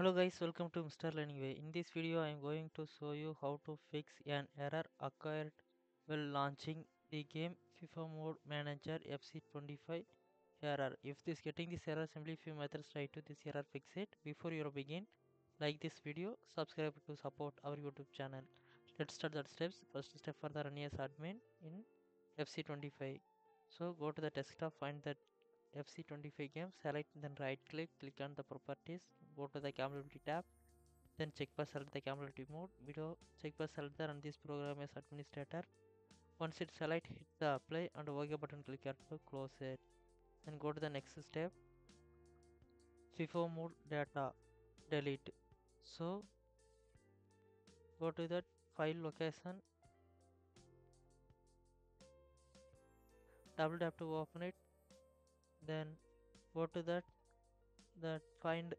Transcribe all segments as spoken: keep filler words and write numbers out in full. Hello guys, welcome to Mister Learning Way. In this video I am going to show you how to fix an error occurred while launching the game FIFA Mod Manager F C twenty-five error. If this getting this error, simply few methods try to this error fix it. Before you begin, like this video, subscribe to support our YouTube channel. Let's start the steps. First step, for the run as admin in F C twenty-five. So go to the desktop, find that F C twenty-five game, select, then right click, click on the properties, go to the capability tab, then check for select the capability mode, video check for select the run this program as administrator. Once it select, hit the apply and OK button clicker to close it. Then go to the next step, FIFA mode data, delete. So go to that file location, double tap to open it. Then go to that that find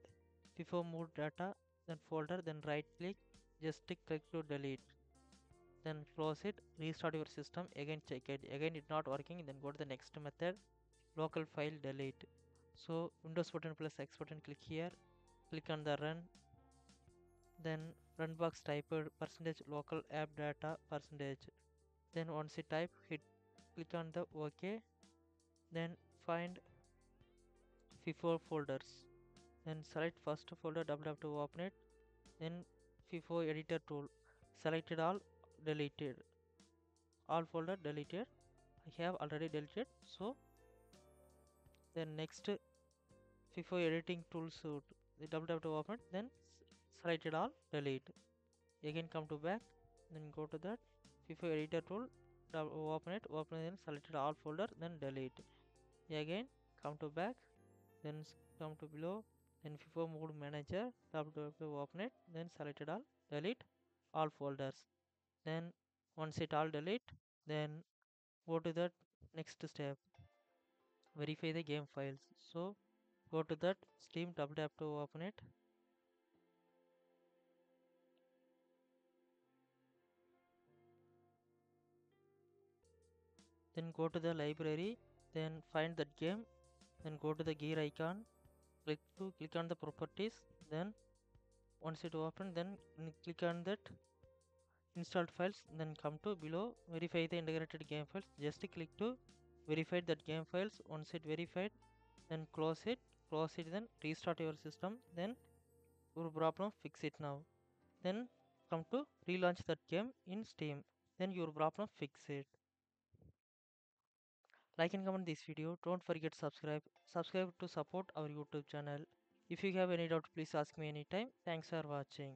FIFA mod data, then folder, then right click, just click to delete, then close it, restart your system, again check it, again it's not working, then go to the next method, local file delete. So Windows button plus X button, click here, click on the run, then run box type percentage local app data percentage, then once you type, hit click on the OK, then find FIFA folders, then select first folder, double tap to open it, then FIFA editor tool, selected all, deleted all folder, deleted. I have already deleted. So then next FIFA editing tool suit, the double tap to open it, then selected all, delete. Again come to back, then go to that FIFA editor tool, double open it, open it, then selected all folder, then delete. Again come to back, then come to below, then FIFA mod manager, double tap to open it, then selected all, delete all folders. Then once it all delete, then go to that next step, verify the game files. So go to that Steam, double tap to open it, then go to the library, then find that game, then go to the gear icon, click to click on the properties, then once it open, then click on that installed files, then come to below, verify the integrated game files, just click to verify that game files. Once it verified, then close it, close it, then restart your system, then your problem fix it now. Then come to relaunch that game in Steam, then your problem fix it. Like and comment this video. Don't forget subscribe. Subscribe to support our YouTube channel. If you have any doubt, please ask me anytime. Thanks for watching.